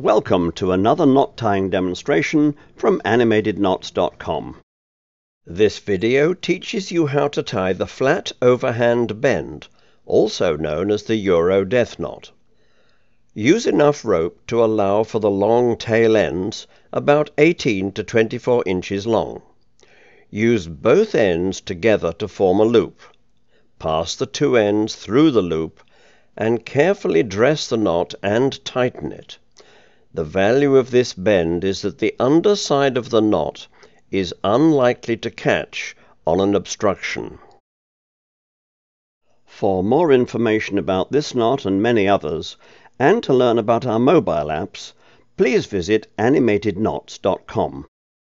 Welcome to another knot tying demonstration from AnimatedKnots.com. This video teaches you how to tie the flat overhand bend, also known as the Euro death knot. Use enough rope to allow for the long tail ends, about 18 to 24 inches long. Use both ends together to form a loop. Pass the two ends through the loop and carefully dress the knot and tighten it. The value of this bend is that the underside of the knot is unlikely to catch on an obstruction. For more information about this knot and many others, and to learn about our mobile apps, please visit AnimatedKnots.com.